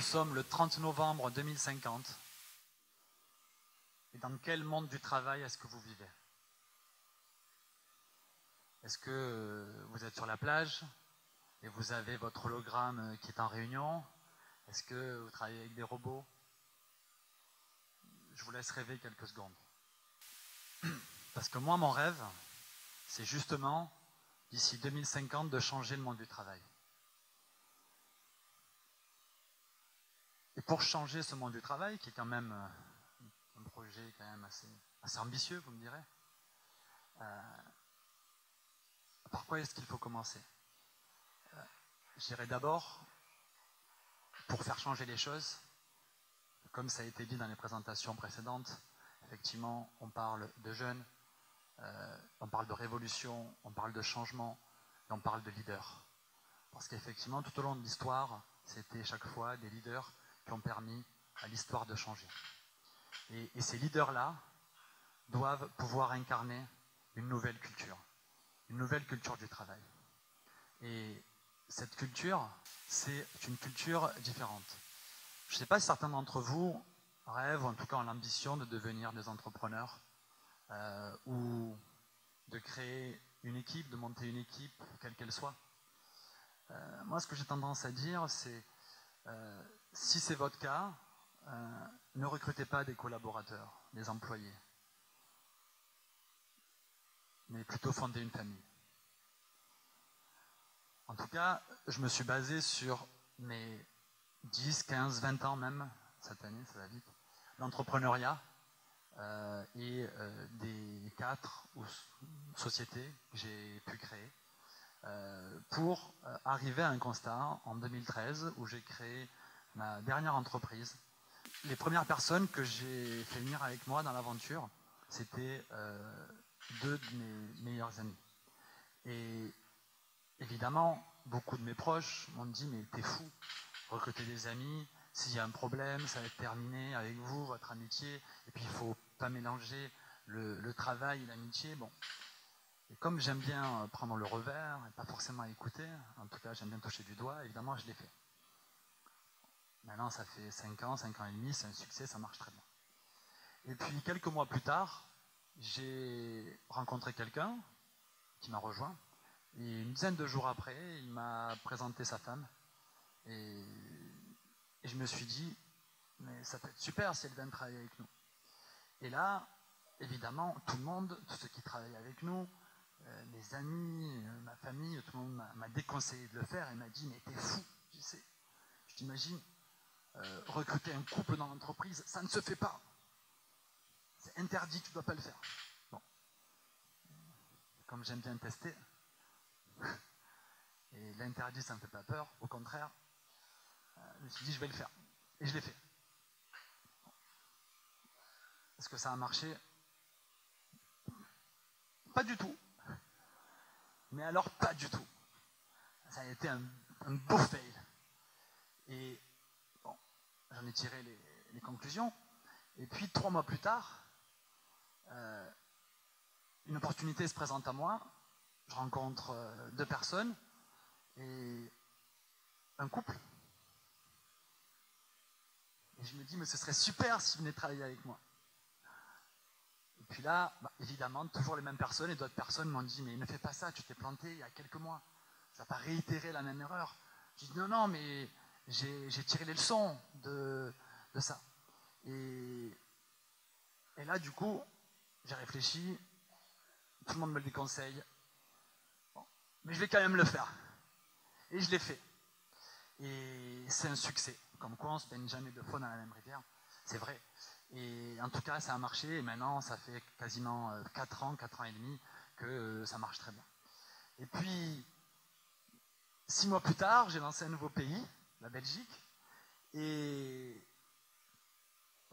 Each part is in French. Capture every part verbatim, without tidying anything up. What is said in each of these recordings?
nous sommes le trente novembre deux mille cinquante. Et dans quel monde du travail est-ce que vous vivez? Est-ce que vous êtes sur la plage et vous avez votre hologramme qui est en réunion? Est-ce que vous travaillez avec des robots? Je vous laisse rêver quelques secondes. Parce que moi, mon rêve, c'est justement, d'ici deux mille cinquante, de changer le monde du travail. Et pour changer ce monde du travail, qui est quand même un projet quand même assez, assez ambitieux, vous me direz, euh, par quoi est-ce qu'il faut commencer? euh, Je dirais d'abord, pour faire changer les choses, comme ça a été dit dans les présentations précédentes, effectivement, on parle de jeunes, euh, on parle de révolution, on parle de changement, et on parle de leaders. Parce qu'effectivement, tout au long de l'histoire, c'était chaque fois des leaders qui ont permis à l'histoire de changer. Et, et ces leaders-là doivent pouvoir incarner une nouvelle culture, une nouvelle culture du travail. Et cette culture, c'est une culture différente. Je ne sais pas si certains d'entre vous rêvent, ou en tout cas ont l'ambition de devenir des entrepreneurs, euh, ou de créer une équipe, de monter une équipe, quelle qu'elle soit. Euh, moi, ce que j'ai tendance à dire, c'est euh, si c'est votre cas, euh, ne recrutez pas des collaborateurs, des employés, mais plutôt fondez une famille. En tout cas, je me suis basé sur mes dix, quinze, vingt ans même, cette année, ça va vite, l'entrepreneuriat euh, et euh, des quatre sociétés que j'ai pu créer euh, pour euh, arriver à un constat en deux mille treize où j'ai créé ma dernière entreprise. Les premières personnes que j'ai fait venir avec moi dans l'aventure, c'était euh, deux de mes meilleurs amis. Et évidemment, beaucoup de mes proches m'ont dit « mais t'es fou, recruter des amis, s'il y a un problème, ça va être terminé avec vous, votre amitié, et puis il ne faut pas mélanger le, le travail et l'amitié. » Bon. Et comme j'aime bien prendre le revers, et pas forcément écouter, en tout cas j'aime bien toucher du doigt, évidemment je l'ai fait. Maintenant ça fait cinq ans, cinq ans et demi, c'est un succès, ça marche très bien. Et puis quelques mois plus tard, j'ai rencontré quelqu'un qui m'a rejoint, et une dizaine de jours après, il m'a présenté sa femme, et... Et je me suis dit, mais ça peut être super si elle vient travailler avec nous. Et là, évidemment, tout le monde, tous ceux qui travaillent avec nous, euh, mes amis, euh, ma famille, tout le monde m'a déconseillé de le faire et m'a dit, mais t'es fou, tu sais. Je t'imagine, euh, recruter un couple dans l'entreprise, ça ne se fait pas. C'est interdit, tu ne dois pas le faire. Bon. Comme j'aime bien tester, et l'interdit, ça ne me fait pas peur, au contraire. Je me suis dit, je vais le faire. Et je l'ai fait. Est-ce que ça a marché? Pas du tout. Mais alors, pas du tout. Ça a été un, un beau fail. Et bon, j'en ai tiré les, les conclusions. Et puis, trois mois plus tard, euh, une opportunité se présente à moi. Je rencontre euh, deux personnes et un couple. Et je me dis, mais ce serait super si vous venez travailler avec moi. Et puis là, bah, évidemment, toujours les mêmes personnes et d'autres personnes m'ont dit, mais ne fais pas ça, tu t'es planté il y a quelques mois. Ça va réitérer la même erreur. Je dis, non, non, mais j'ai tiré les leçons de, de ça. Et, et là, du coup, j'ai réfléchi, tout le monde me le déconseille. Bon, mais je vais quand même le faire. Et je l'ai fait. Et c'est un succès. Comme quoi, on ne se baigne jamais deux fois dans la même rivière, c'est vrai. Et en tout cas, ça a marché, et maintenant, ça fait quasiment quatre ans, quatre ans et demi, que ça marche très bien. Et puis, six mois plus tard, j'ai lancé un nouveau pays, la Belgique, et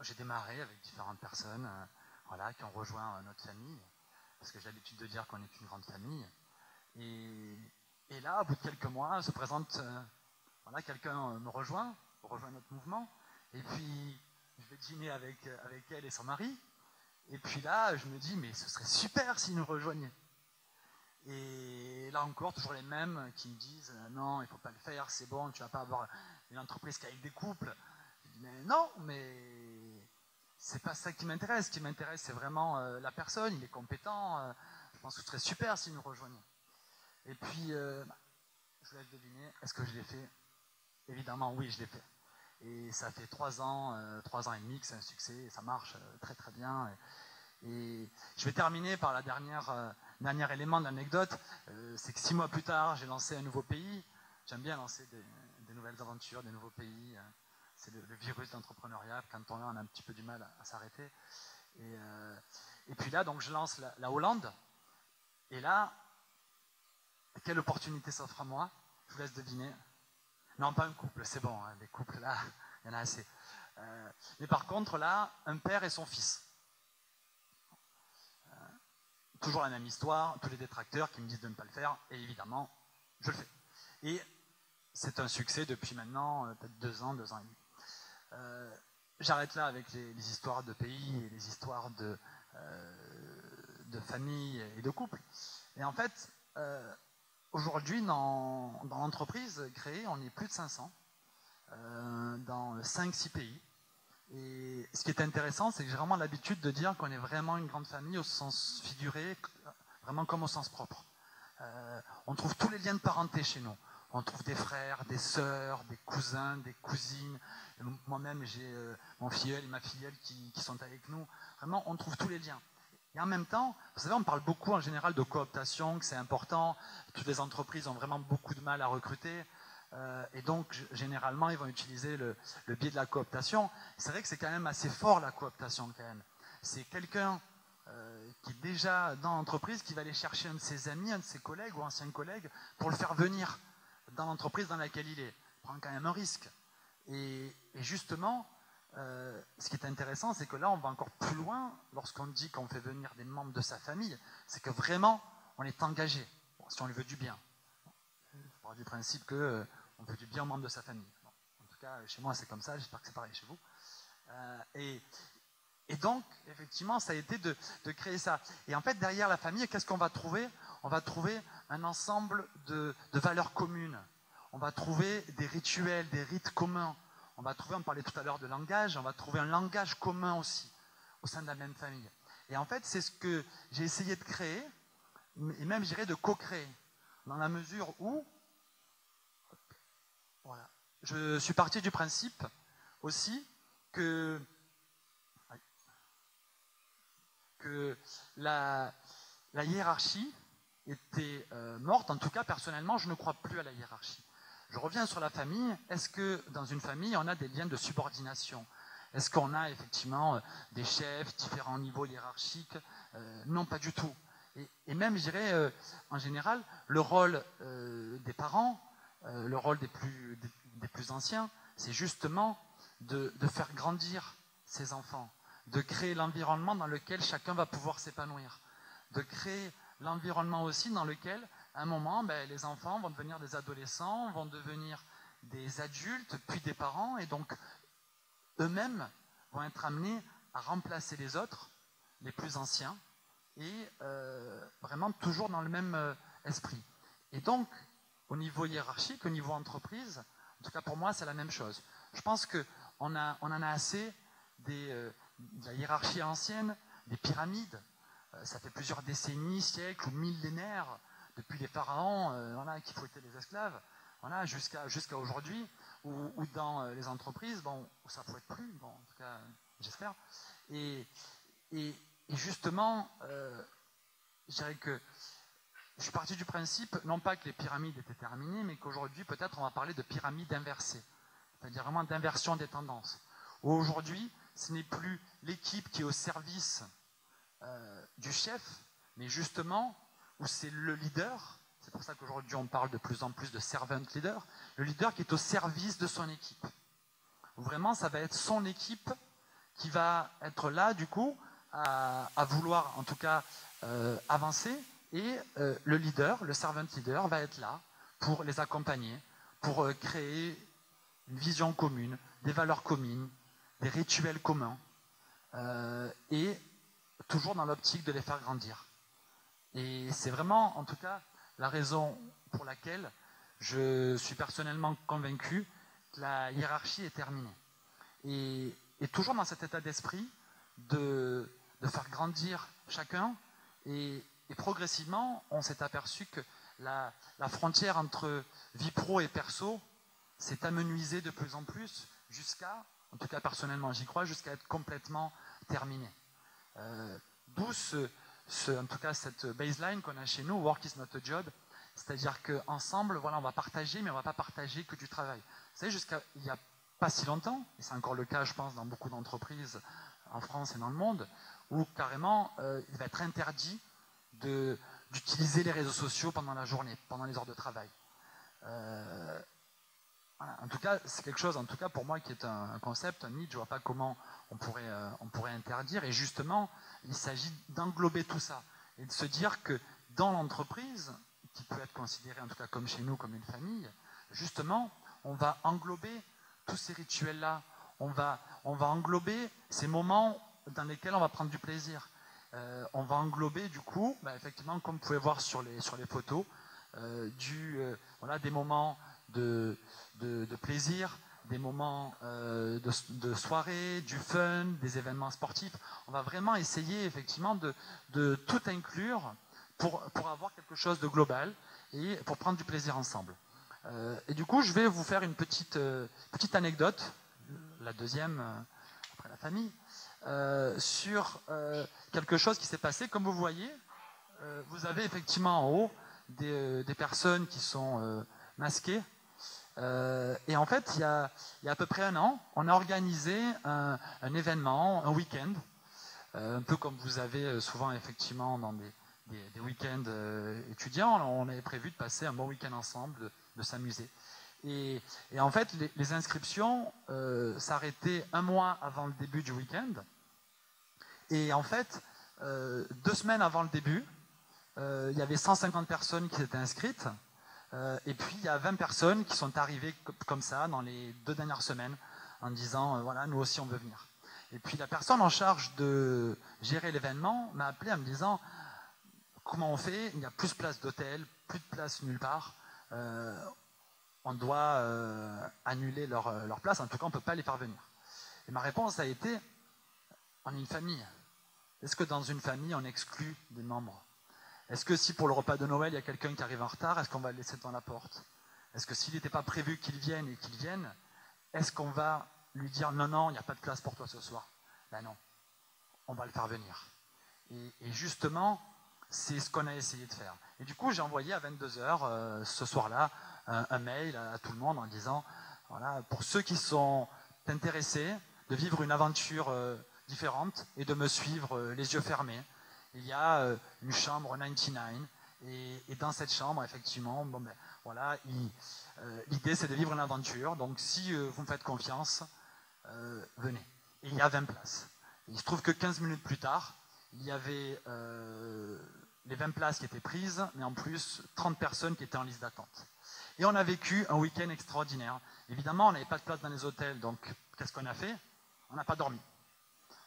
j'ai démarré avec différentes personnes euh, voilà, qui ont rejoint notre famille, parce que j'ai l'habitude de dire qu'on est une grande famille. Et, et là, au bout de quelques mois, se présente, euh, voilà, quelqu'un me rejoint, rejoint notre mouvement, et puis je vais dîner avec, avec elle et son mari, et puis là je me dis mais ce serait super s'ils nous rejoignaient. Et là encore, toujours les mêmes qui me disent non, il ne faut pas le faire, c'est bon, tu ne vas pas avoir une entreprise qui a des couples. Mais non, mais c'est pas ça qui m'intéresse. Ce qui m'intéresse, c'est vraiment euh, la personne, il est compétent. Euh, je pense que ce serait super s'il nous rejoignait. Et puis, euh, bah, je vous laisse deviner, est-ce que je l'ai fait? Évidemment, oui, je l'ai fait. Et ça fait trois ans, euh, trois ans et demi que c'est un succès, et ça marche euh, très très bien. Et, et je vais terminer par la dernière, euh, dernier élément de l'anecdote, euh, c'est que six mois plus tard, j'ai lancé un nouveau pays. J'aime bien lancer des, des nouvelles aventures, des nouveaux pays. Euh, c'est le, le virus d'entrepreneuriat, quand on a, on a un petit peu du mal à, à s'arrêter. Et, euh, et puis là, donc, je lance la, la Hollande, et là, quelle opportunité s'offre à moi? Je vous laisse deviner. Non, pas un couple, c'est bon, hein, les couples là, il y en a assez. Euh, mais par contre, là, un père et son fils. Euh, toujours la même histoire, tous les détracteurs qui me disent de ne pas le faire, et évidemment, je le fais. Et c'est un succès depuis maintenant, euh, peut-être deux ans, deux ans et demi. Euh, J'arrête là avec les, les histoires de pays, et les histoires de, euh, de famille et de couple. Et en fait, euh, aujourd'hui, dans, dans l'entreprise créée, on est plus de cinq cents, euh, dans cinq six pays. Et ce qui est intéressant, c'est que j'ai vraiment l'habitude de dire qu'on est vraiment une grande famille au sens figuré, vraiment comme au sens propre. Euh, on trouve tous les liens de parenté chez nous. On trouve des frères, des sœurs, des cousins, des cousines. Moi-même, j'ai euh, mon filleul et ma filleule qui, qui sont avec nous. Vraiment, on trouve tous les liens. Et en même temps, vous savez, on parle beaucoup en général de cooptation, que c'est important. Toutes les entreprises ont vraiment beaucoup de mal à recruter. Euh, et donc, généralement, ils vont utiliser le, le biais de la cooptation. C'est vrai que c'est quand même assez fort, la cooptation, quand même. C'est quelqu'un Euh, qui est déjà dans l'entreprise, qui va aller chercher un de ses amis, un de ses collègues ou anciens collègues pour le faire venir dans l'entreprise dans laquelle il est. Il prend quand même un risque. Et, et justement, euh, ce qui est intéressant, c'est que là, on va encore plus loin lorsqu'on dit qu'on fait venir des membres de sa famille. C'est que vraiment, on est engagé, bon, si on lui veut du bien. Je parle du principe qu'on euh, veut du bien aux membres de sa famille. Bon, en tout cas, chez moi, c'est comme ça. J'espère que c'est pareil chez vous. Euh, et... Et donc, effectivement, ça a été de, de créer ça. Et en fait, derrière la famille, qu'est-ce qu'on va trouver? On va trouver un ensemble de, de valeurs communes. On va trouver des rituels, des rites communs. On va trouver, on parlait tout à l'heure de langage, on va trouver un langage commun aussi, au sein de la même famille. Et en fait, c'est ce que j'ai essayé de créer, et même, je dirais, de co-créer, dans la mesure où, voilà, je suis parti du principe aussi que que la, la hiérarchie était euh, morte. En tout cas, personnellement, je ne crois plus à la hiérarchie. Je reviens sur la famille. Est-ce que dans une famille, on a des liens de subordination? Est-ce qu'on a effectivement euh, des chefs, différents niveaux hiérarchiques? euh, Non, pas du tout. Et, et même, je dirais, euh, en général, le rôle euh, des parents, euh, le rôle des plus, des, des plus anciens, c'est justement de, de faire grandir ses enfants, de créer l'environnement dans lequel chacun va pouvoir s'épanouir, de créer l'environnement aussi dans lequel, à un moment, ben, les enfants vont devenir des adolescents, vont devenir des adultes, puis des parents, et donc eux-mêmes vont être amenés à remplacer les autres, les plus anciens, et euh, vraiment toujours dans le même euh, esprit. Et donc, au niveau hiérarchique, au niveau entreprise, en tout cas pour moi, c'est la même chose. Je pense qu'on a, on en a assez des... Euh, de la hiérarchie ancienne, des pyramides. Euh, ça fait plusieurs décennies, siècles ou millénaires, depuis les pharaons euh, voilà, qui fouettaient les esclaves, voilà, jusqu'à jusqu'à aujourd'hui, ou, ou dans euh, les entreprises, bon, ça ne fouette plus, bon, en tout cas, euh, j'espère. Et, et, et justement, euh, je dirais que je suis parti du principe, non pas que les pyramides étaient terminées, mais qu'aujourd'hui, peut-être, on va parler de pyramides inversées, c'est-à-dire vraiment d'inversion des tendances. Aujourd'hui, ce n'est plus l'équipe qui est au service euh, du chef, mais justement, où c'est le leader, c'est pour ça qu'aujourd'hui on parle de plus en plus de servant leader, le leader qui est au service de son équipe. Vraiment, ça va être son équipe qui va être là, du coup, à, à vouloir, en tout cas, euh, avancer, et euh, le leader, le servant leader, va être là pour les accompagner, pour euh, créer une vision commune, des valeurs communes, des rituels communs, euh, et toujours dans l'optique de les faire grandir. Et c'est vraiment, en tout cas, la raison pour laquelle je suis personnellement convaincu la hiérarchie est terminée. Et, et toujours dans cet état d'esprit de, de faire grandir chacun, et, et progressivement, on s'est aperçu que la, la frontière entre vie pro et perso s'est amenuisée de plus en plus jusqu'à, en tout cas personnellement j'y crois, jusqu'à être complètement terminée. Euh, D'où ce, ce, en tout cas cette baseline qu'on a chez nous, work is not a job, c'est-à-dire qu'ensemble, voilà, on va partager, mais on ne va pas partager que du travail. Vous savez, jusqu'à il n'y a pas si longtemps, et c'est encore le cas, je pense, dans beaucoup d'entreprises en France et dans le monde, où carrément, euh, il va être interdit d'utiliser les réseaux sociaux pendant la journée, pendant les heures de travail. Euh, Voilà. En tout cas, c'est quelque chose, en tout cas pour moi, qui est un, un concept, un mythe, je ne vois pas comment on pourrait, euh, on pourrait interdire. Et justement, il s'agit d'englober tout ça et de se dire que dans l'entreprise, qui peut être considérée en tout cas comme chez nous, comme une famille, justement, on va englober tous ces rituels-là, on va, on va englober ces moments dans lesquels on va prendre du plaisir. Euh, on va englober du coup, bah, effectivement, comme vous pouvez voir sur les, sur les photos, euh, du, euh, voilà, des moments... De, de, de plaisir, des moments euh, de, de soirée, du fun, des événements sportifs. On va vraiment essayer effectivement de, de tout inclure pour, pour avoir quelque chose de global et pour prendre du plaisir ensemble. Euh, et du coup, je vais vous faire une petite, euh, petite anecdote, la deuxième euh, après la famille, euh, sur euh, quelque chose qui s'est passé. Comme vous voyez, euh, vous avez effectivement en haut des, euh, des personnes qui sont euh, masquées. Euh, et en fait, il y, a, il y a à peu près un an, on a organisé un, un événement, un week-end, euh, un peu comme vous avez souvent effectivement dans des, des, des week-ends euh, étudiants. On avait prévu de passer un bon week-end ensemble, de, de s'amuser. Et, et en fait, les, les inscriptions euh, s'arrêtaient un mois avant le début du week-end. Et en fait, euh, deux semaines avant le début, euh, il y avait cent cinquante personnes qui s'étaient inscrites. Euh, et puis il y a vingt personnes qui sont arrivées comme ça dans les deux dernières semaines en disant euh, voilà, nous aussi on veut venir. Et puis la personne en charge de gérer l'événement m'a appelé en me disant comment on fait, il n'y a plus de place d'hôtel, plus de place nulle part, euh, on doit euh, annuler leur, leur place, en tout cas on ne peut pas les faire venir. Et ma réponse a été, on est une famille, est-ce que dans une famille on exclut des membres? Est-ce que si pour le repas de Noël, il y a quelqu'un qui arrive en retard, est-ce qu'on va le laisser devant la porte? Est-ce que s'il n'était pas prévu qu'il vienne et qu'il vienne, est-ce qu'on va lui dire non, non, il n'y a pas de place pour toi ce soir? Ben non, on va le faire venir. Et, et justement, c'est ce qu'on a essayé de faire. Et du coup, j'ai envoyé à vingt-deux heures, euh, ce soir-là, un, un mail à, à tout le monde en disant, voilà, pour ceux qui sont intéressés de vivre une aventure euh, différente et de me suivre euh, les yeux fermés, il y a euh, une chambre quatre-vingt-dix-neuf et, et dans cette chambre, effectivement, bon, ben, voilà, l'idée euh, c'est de vivre une aventure. Donc si euh, vous me faites confiance, euh, venez. Et il y a vingt places. Et il se trouve que quinze minutes plus tard, il y avait euh, les vingt places qui étaient prises, mais en plus trente personnes qui étaient en liste d'attente. Et on a vécu un week-end extraordinaire. Évidemment, on n'avait pas de place dans les hôtels, donc qu'est-ce qu'on a fait? On n'a pas dormi.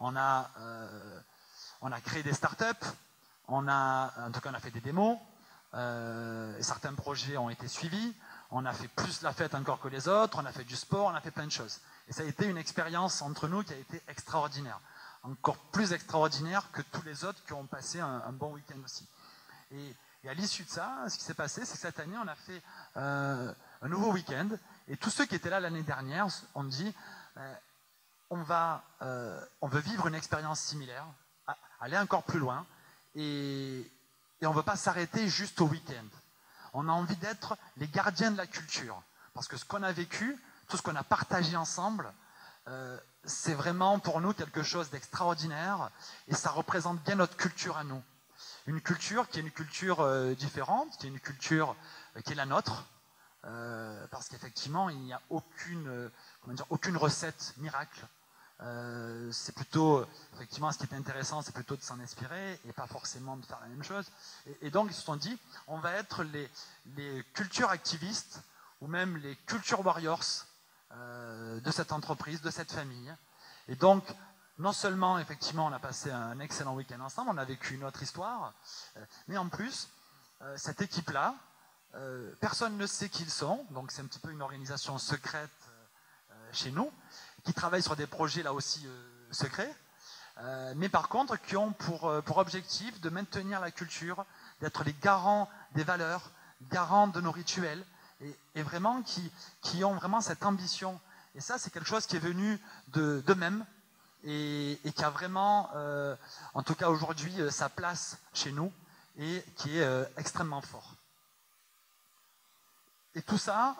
On a... Euh, On a créé des startups, on a, en tout cas on a fait des démos, euh, certains projets ont été suivis, on a fait plus la fête encore que les autres, on a fait du sport, on a fait plein de choses. Et ça a été une expérience entre nous qui a été extraordinaire, encore plus extraordinaire que tous les autres qui ont passé un, un bon week-end aussi. Et, et à l'issue de ça, ce qui s'est passé, c'est que cette année on a fait euh, un nouveau week-end, et tous ceux qui étaient là l'année dernière ont dit euh, on, va, euh, on veut vivre une expérience similaire, aller encore plus loin, et, et on ne veut pas s'arrêter juste au week-end. On a envie d'être les gardiens de la culture, parce que ce qu'on a vécu, tout ce qu'on a partagé ensemble, euh, c'est vraiment pour nous quelque chose d'extraordinaire, et ça représente bien notre culture à nous. Une culture qui est une culture euh, différente, qui est une culture euh, qui est la nôtre, euh, parce qu'effectivement, il n'y a aucune, euh, comment dire, aucune recette miracle. Euh, c'est plutôt, effectivement, ce qui est intéressant, c'est plutôt de s'en inspirer et pas forcément de faire la même chose. Et, et donc, ils se sont dit, on va être les, les culture activistes ou même les culture warriors euh, de cette entreprise, de cette famille. Et donc, non seulement, effectivement, on a passé un excellent week-end ensemble, on a vécu une autre histoire, euh, mais en plus, euh, cette équipe-là, euh, personne ne sait qui ils sont, donc c'est un petit peu une organisation secrète, euh, chez nous, qui travaillent sur des projets là aussi euh, secrets, euh, mais par contre qui ont pour, pour objectif de maintenir la culture, d'être les garants des valeurs, garants de nos rituels, et, et vraiment qui, qui ont vraiment cette ambition. Et ça, c'est quelque chose qui est venu de, d'eux-mêmes et, et qui a vraiment, euh, en tout cas aujourd'hui, euh, sa place chez nous et qui est euh, extrêmement fort. Et tout ça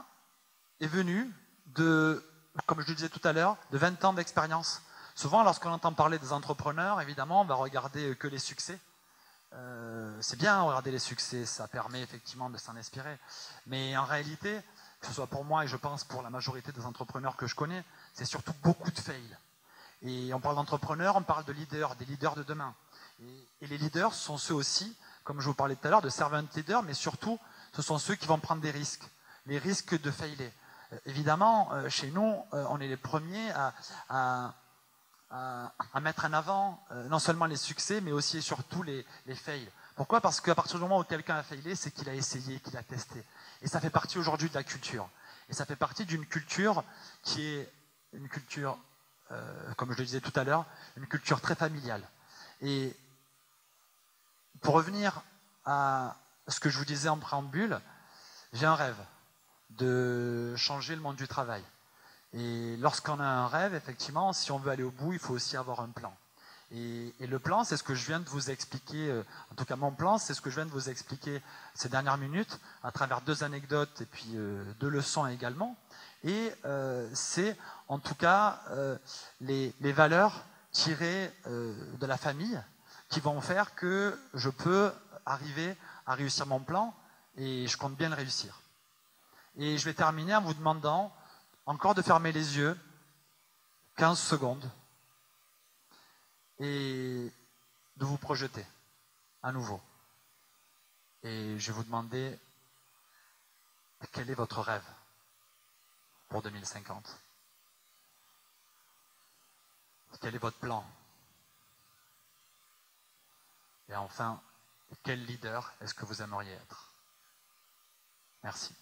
est venu de, comme je le disais tout à l'heure, de vingt ans d'expérience. Souvent, lorsqu'on entend parler des entrepreneurs, évidemment, on va regarder que les succès. Euh, c'est bien, regarder les succès, ça permet effectivement de s'en inspirer. Mais en réalité, que ce soit pour moi et je pense pour la majorité des entrepreneurs que je connais, c'est surtout beaucoup de fails. Et on parle d'entrepreneurs, on parle de leaders, des leaders de demain. Et, et les leaders sont ceux aussi, comme je vous parlais tout à l'heure, de servant leaders, mais surtout, ce sont ceux qui vont prendre des risques, les risques de failer. Euh, évidemment, euh, chez nous, euh, on est les premiers à, à, à, à mettre en avant euh, non seulement les succès, mais aussi et surtout les, les fails. Pourquoi? Parce qu'à partir du moment où quelqu'un a failé, c'est qu'il a essayé, qu'il a testé. Et ça fait partie aujourd'hui de la culture. Et ça fait partie d'une culture qui est une culture, euh, comme je le disais tout à l'heure, une culture très familiale. Et pour revenir à ce que je vous disais en préambule, j'ai un rêve de changer le monde du travail. Et lorsqu'on a un rêve, effectivement, si on veut aller au bout, il faut aussi avoir un plan. Et, et le plan, c'est ce que je viens de vous expliquer, euh, en tout cas mon plan, c'est ce que je viens de vous expliquer ces dernières minutes, à travers deux anecdotes et puis euh, deux leçons également. Et euh, c'est en tout cas euh, les, les valeurs tirées euh, de la famille qui vont faire que je peux arriver à réussir mon plan, et je compte bien le réussir. Et je vais terminer en vous demandant encore de fermer les yeux, quinze secondes, et de vous projeter à nouveau. Et je vais vous demander quel est votre rêve pour deux mille cinquante? Quel est votre plan? Et enfin, quel leader est-ce que vous aimeriez être? Merci.